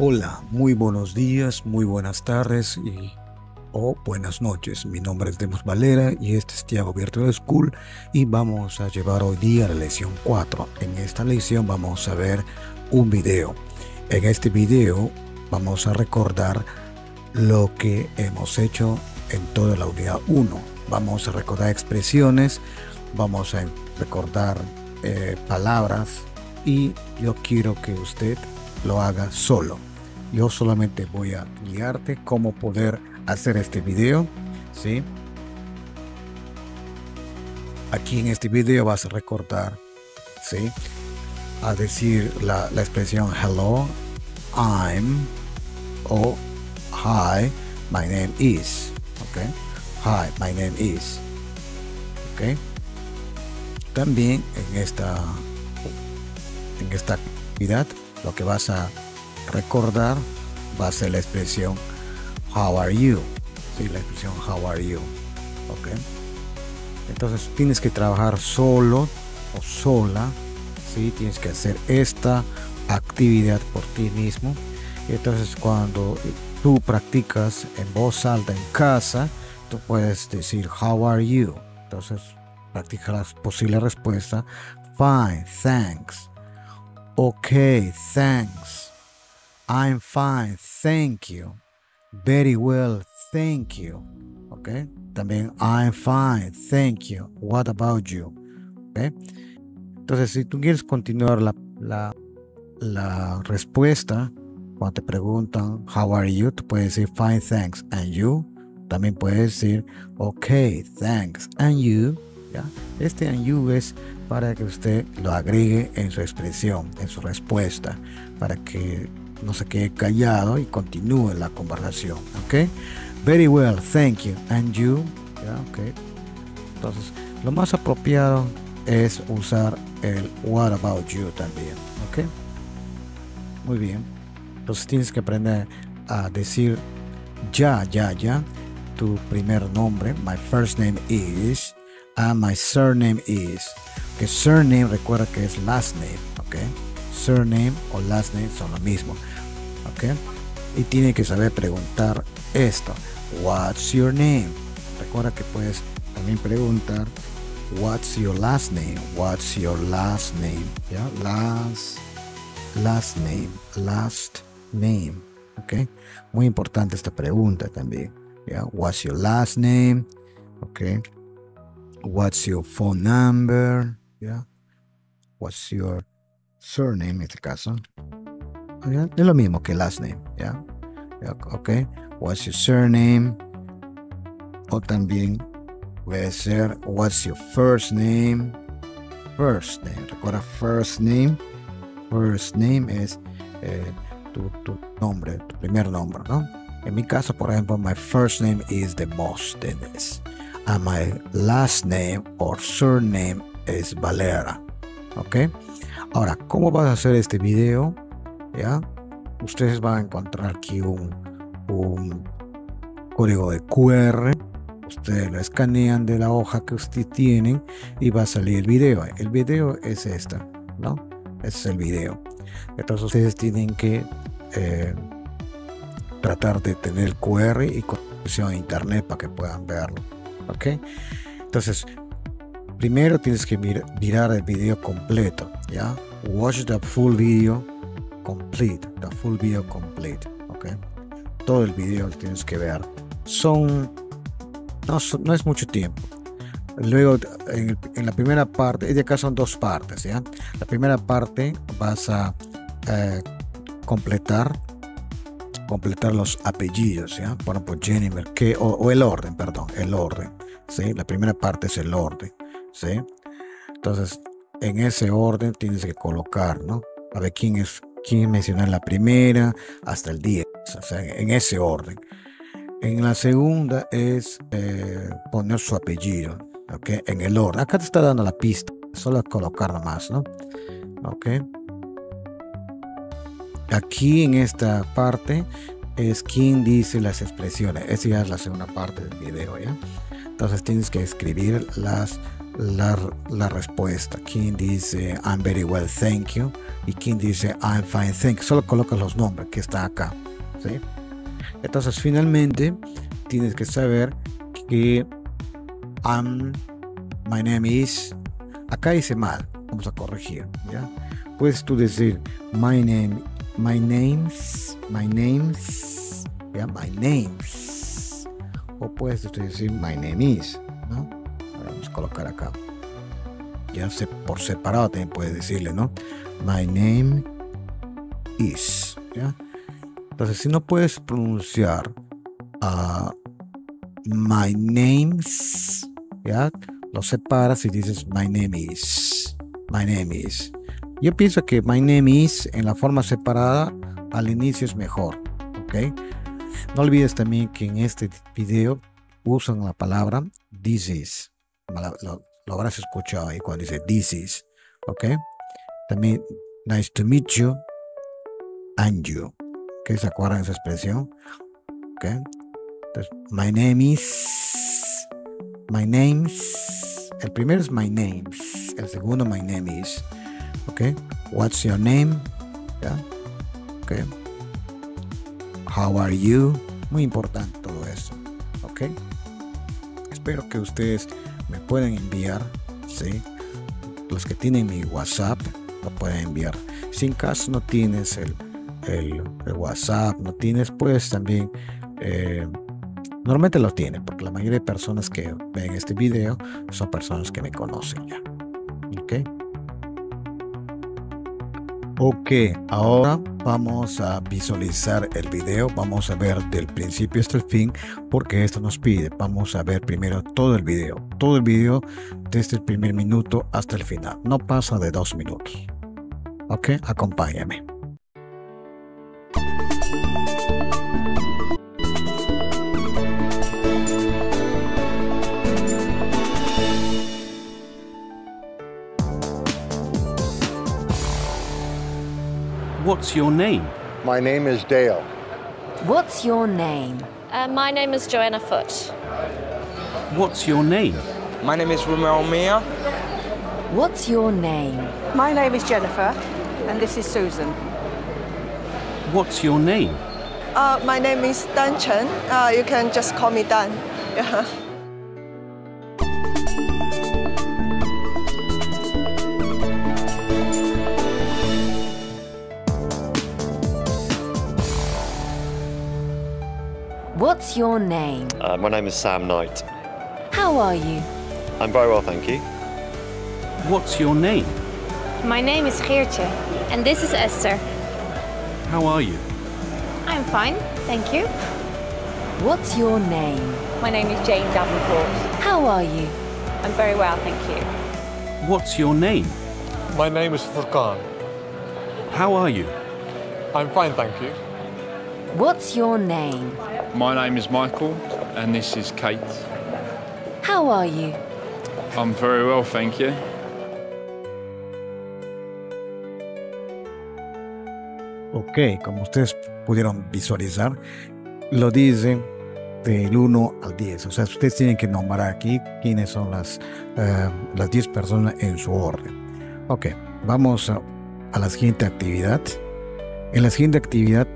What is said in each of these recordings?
Hola, muy buenos días, muy buenas tardes y buenas noches. Mi nombre es Demus Valera y este es Tiago Virtual School y vamos a llevar hoy día la lección 4. En esta lección vamos a ver un video. En este video vamos a recordar lo que hemos hecho en toda la unidad 1. Vamos a recordar expresiones, vamos a recordar palabras y yo quiero que usted lo haga solo. Yo solamente voy a guiarte cómo poder hacer este video, ¿sí? Aquí en este video vas a recordar, ¿sí?, a decir la expresión hello, I'm, o hi, my name is, ¿ok? Hi, my name is, ¿ok? También en esta actividad lo que vas a recordar va a ser la expresión how are you, ¿sí? La expresión how are you, ok. Entonces tienes que trabajar solo o sola, ¿sí? Tienes que hacer esta actividad por ti mismo. Entonces cuando tú practicas en voz alta en casa, tú puedes decir how are you. Entonces practica la posible respuesta fine, thanks, okay, thanks, I'm fine, thank you, very well, thank you, ok. También I'm fine, thank you, what about you, ok. Entonces si tú quieres continuar la respuesta cuando te preguntan how are you, tú puedes decir fine, thanks, and you. También puedes decir ok, thanks, and you. ¿Ya? Este and you es para que usted lo agregue en su expresión, en su respuesta, para que no se quede callado y continúe la conversación, ¿ok? Very well, thank you, and you, ¿ya? Okay. Entonces, lo más apropiado es usar el what about you también, ¿ok? Muy bien. Entonces tienes que aprender a decir ya, tu primer nombre, my first name is, and my surname is. Que surname, recuerda que es last name, ok. Surname o last name son lo mismo, ok. Y tiene que saber preguntar esto, what's your name. Recuerda que puedes también preguntar what's your last name, ya, last name, ok. Muy importante esta pregunta también, ya, what's your last name, ok. What's your phone number? Yeah. What's your surname en este caso? Yeah. Es lo mismo que last name. Yeah. Yeah. Okay. What's your surname? O también puede ser what's your first name? First name. Recuerda first name. First name es tu nombre, tu primer nombre, ¿no? En mi caso, por ejemplo, my first name is Demóstenes. And my last name or surname es Valera, ok. Ahora, ¿cómo vas a hacer este video? Ya, ustedes van a encontrar aquí un código de QR. Ustedes lo escanean de la hoja que ustedes tienen y va a salir el video. El video es esta, ¿no? Este es el video. Entonces ustedes tienen que tratar de tener el QR y conexión a internet para que puedan verlo. Ok, entonces primero tienes que mirar el video completo, ya, watch the full video complete, ok. Todo el video lo tienes que ver, no es mucho tiempo. Luego en la primera parte, de acá son dos partes, ya. La primera parte vas a completar los apellidos, ¿ya? Por ejemplo, Jennifer, o el orden, perdón, el orden, ¿sí? La primera parte es el orden, ¿sí? Entonces, en ese orden tienes que colocar, ¿no? A ver quién menciona en la primera hasta el 10, o sea, en ese orden. En la segunda es poner su apellido, ¿ok? En el orden. Acá te está dando la pista, solo colocar nomás, ¿no? ¿Ok? Aquí en esta parte es quien dice las expresiones. Esa ya es la segunda parte del video, ¿ya? Entonces tienes que escribir las la respuesta. King dice I'm very well, thank you, y King dice I'm fine, thank you. Solo colocas los nombres que está acá, ¿sí? Entonces finalmente tienes que saber que my name is, acá dice mal, vamos a corregir, ¿ya? Puedes tú decir my name's, ¿ya? My name's, o puedes tú decir my name is, ¿no? Vamos a colocar acá, ya sé, por separado también puedes decirle, ¿no? My name is, ¿ya? Entonces si no puedes pronunciar my name's, ¿ya? Lo separas y dices my name is, my name is. Yo pienso que my name is en la forma separada al inicio es mejor, ¿ok? No olvides también que en este video usan la palabra this is. Lo habrás escuchado ahí cuando dice this is, ¿ok? También nice to meet you and you, ¿ok? ¿Se acuerdan de esa expresión? ¿Ok? Entonces, my name is, my name's, el primero es my name's, el segundo my name is, ¿ok? What's your name? ¿Ya? ¿Ok? How are you? Muy importante todo eso, ¿ok? Espero que ustedes me puedan enviar, ¿sí? Los que tienen mi WhatsApp lo pueden enviar. Si en caso no tienes el WhatsApp, no tienes, pues también normalmente lo tienen, porque la mayoría de personas que ven este video son personas que me conocen ya, ¿ok? Ok, ahora vamos a visualizar el video, vamos a ver del principio hasta el fin, porque esto nos pide, vamos a ver primero todo el video desde el primer minuto hasta el final, no pasa de 2 minutos, ok, acompáñame. What's your name? My name is Dale. What's your name? My name is Joanna Foote. What's your name? My name is Rumel Mia. What's your name? My name is Jennifer, and this is Susan. What's your name? My name is Dan Chen. You can just call me Dan. Yeah. What's your name? My name is Sam Knight. How are you? I'm very well, thank you. What's your name? My name is Geertje, and this is Esther. How are you? I'm fine, thank you. What's your name? My name is Jane Davenport. How are you? I'm very well, thank you. What's your name? My name is Furkan. How are you? I'm fine, thank you. What's your name? My name is Michael, and this is Kate. How are you? I'm very well, thank you. Ok, como ustedes pudieron visualizar, lo dice del 1 al 10. O sea, ustedes tienen que nombrar aquí quiénes son las 10 personas en su orden. Ok, vamos a la siguiente actividad. En la siguiente actividad,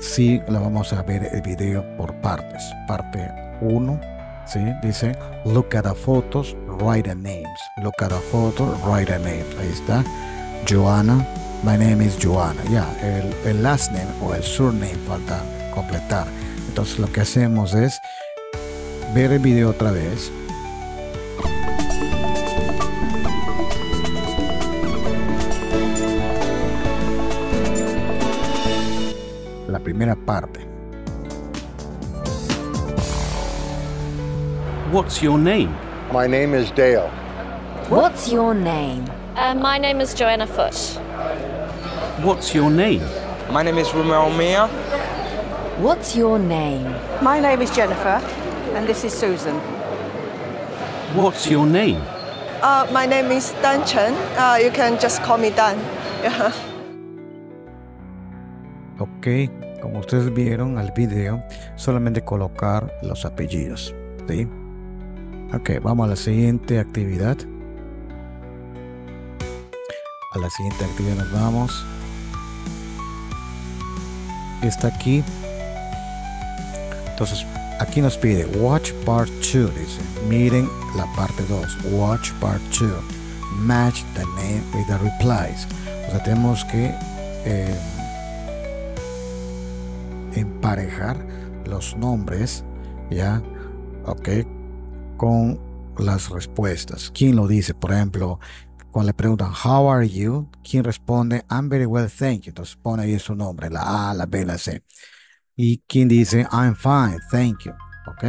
sí, la vamos a ver el video por partes. Parte 1, ¿sí? Dice, look at the photos, write the names. Look at the photos, write the names. Ahí está. Joanna, my name is Joanna. Ya, el last name o el surname falta completar. Entonces lo que hacemos es ver el video otra vez. La primera parte. What's your name? My name is Dale. What's your name? My name is Joanna Foote. What's your name? My name is Rumel Mia. What's your name? My name is Jennifer, and this is Susan. What's your name? My name is Dan Chen. You can just call me Dan. Yeah. Ok, como ustedes vieron al video, solamente colocar los apellidos, ¿sí? Ok, vamos a la siguiente actividad. A la siguiente actividad nos vamos. Está aquí. Entonces aquí nos pide watch part 2, dice, miren la parte 2, watch part 2, match the name with the replies. O sea, tenemos que emparejar los nombres, ya, ok, con las respuestas. ¿Quién lo dice? Por ejemplo, cuando le preguntan how are you, ¿quién responde I'm very well thank you? Entonces pone ahí su nombre, la A, la B, la C. Y quien dice I'm fine, thank you. Ok,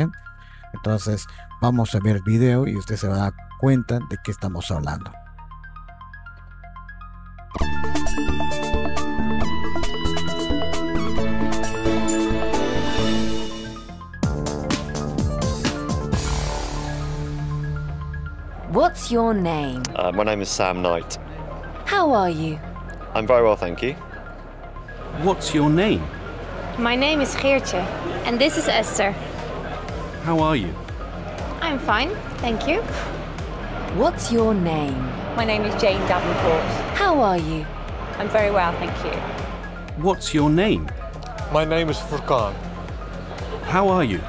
entonces vamos a ver el video y usted se va a dar cuenta de qué estamos hablando. What's your name? My name is Sam Knight. How are you? I'm very well, thank you. What's your name? My name is Geertje, and this is Esther. How are you? I'm fine, thank you. What's your name? My name is Jane Davenport. How are you? I'm very well, thank you. What's your name? My name is Furkan. How are you?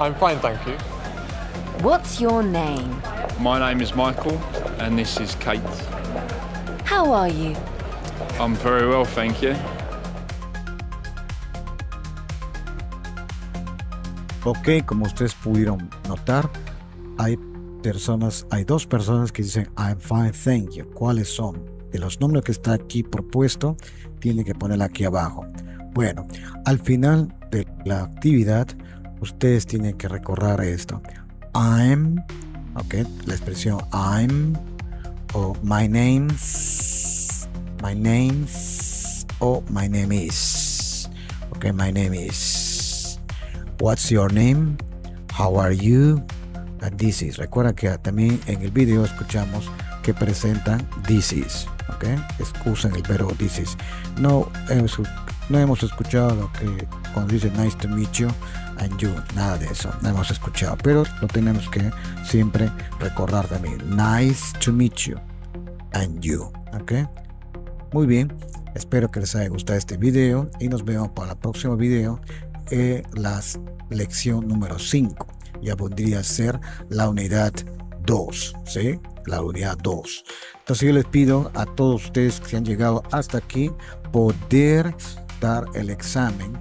I'm fine, thank you. What's your name? My name is Michael, and this is Kate. How are you? I'm very well, thank you. Ok, como ustedes pudieron notar, hay dos personas que dicen I'm fine, thank you. ¿Cuáles son? De los nombres que está aquí propuesto, tiene que poner aquí abajo. Bueno, al final de la actividad, ustedes tienen que recordar esto. I'm, ok, la expresión I'm, o my name's, o my name is, ok, my name is, what's your name, how are you, and this is. Recuerda que también en el video escuchamos que presentan this is, ok, usan el verbo this is. No hemos escuchado lo que cuando dice nice to meet you and you, nada de eso, no hemos escuchado, pero lo tenemos que siempre recordar también, nice to meet you and you, ok. Muy bien, espero que les haya gustado este video y nos vemos para el próximo video, la lección número 5, ya podría ser la unidad 2, ¿sí? La unidad 2. Entonces yo les pido a todos ustedes que han llegado hasta aquí poder dar el examen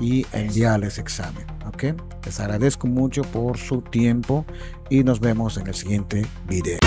y enviarles examen, ok. Les agradezco mucho por su tiempo y nos vemos en el siguiente video.